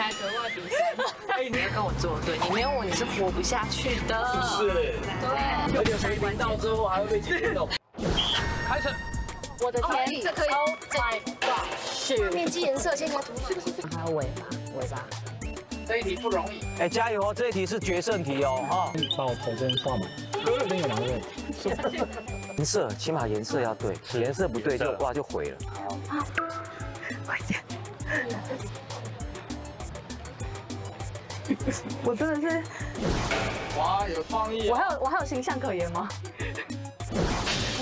来格外比心。你要跟我作对，你没有我你是活不下去的。是不是？对。而且回频道之后还会被激动。开始。我的天，这可以。Oh my god！ 是。面积颜色先加图嘛。还有尾巴，尾巴。这一题不容易。哎，加油哦！这一题是决胜题哦！哈。把我头先画满。这边有两个问题。颜色起码颜色要对，颜色不对就挂就毁了。好。快点。 我真的是，哇，有创意！我还有形象可言吗？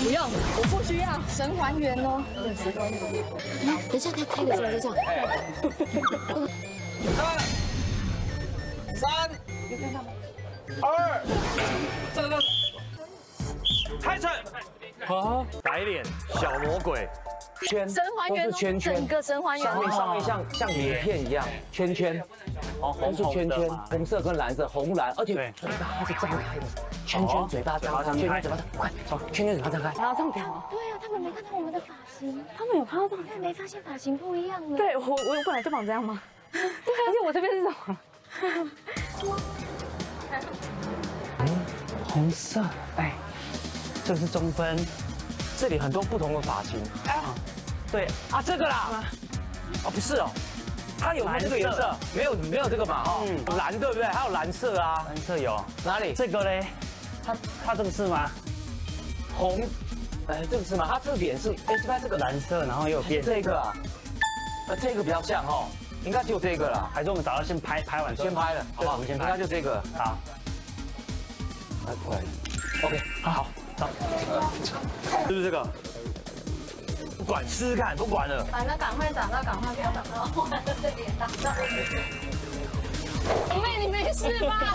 不用，我不需要神还原哦。等一下，开个什么奖？3、2、开始！啊，白脸小魔鬼。 圈，神还原，整个神还原，上面像鳞片一样，圈圈，哦，都是圈圈，红色跟蓝色，红蓝，而且嘴巴它是张开的，圈圈嘴巴张开，圈圈嘴巴张开，快走，圈圈嘴巴张开，然后这样调。对啊，他们没看到我们的发型，他们有看到，但没发现发型不一样了。对我本来就绑这样吗？对，而且我这边是什么？嗯，红色，哎，这是中分。 这里很多不同的发型，对啊，这个啦，哦不是哦，它有这个颜色，没有这个嘛哦，蓝对不对？还有蓝色啊，蓝色有哪里？这个嘞，它这个是吗？红，哎这个是吗？它这个脸是哎这边这个蓝色，然后也有变这个啊，这个比较像哦，应该就这个啦，还是我们找到先拍完先拍了，好不好？应该就这个好，来过来 ，OK 好。 是不是这个？不管，试试看，不管了。反正赶快长到，赶快不要长到我的脸长到。妹，你没事吧？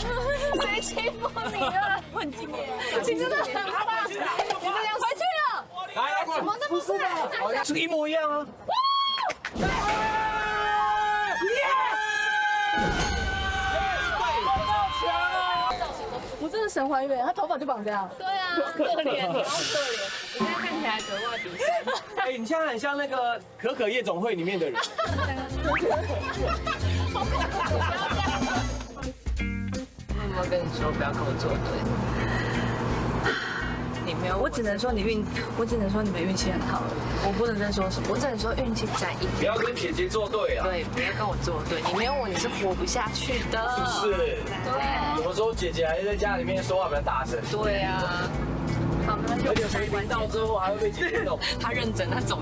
谁欺负你了？我很惊艳，你真的很棒，你们俩回去了。来，怎么这不是？好像是一模一样啊。哇！耶！ 我真的神还原，他头发就绑这样。对啊，可怜，好可怜。你现在看起来格外比心。哎，你现在很像那个可可夜总会里面的人。我有没有跟你说不要跟我作对？你没有，我只能说你运，我只能说你们运气很好。我不能再说什么，我只能说运气在一。不要跟姐姐作对啊！对，不要跟我作对，你没有我你是活不下去的。是不是？对。 有时候姐姐还在家里面说话比较大声。对啊，好，而且回频道之后还会被激动。他认真，他总。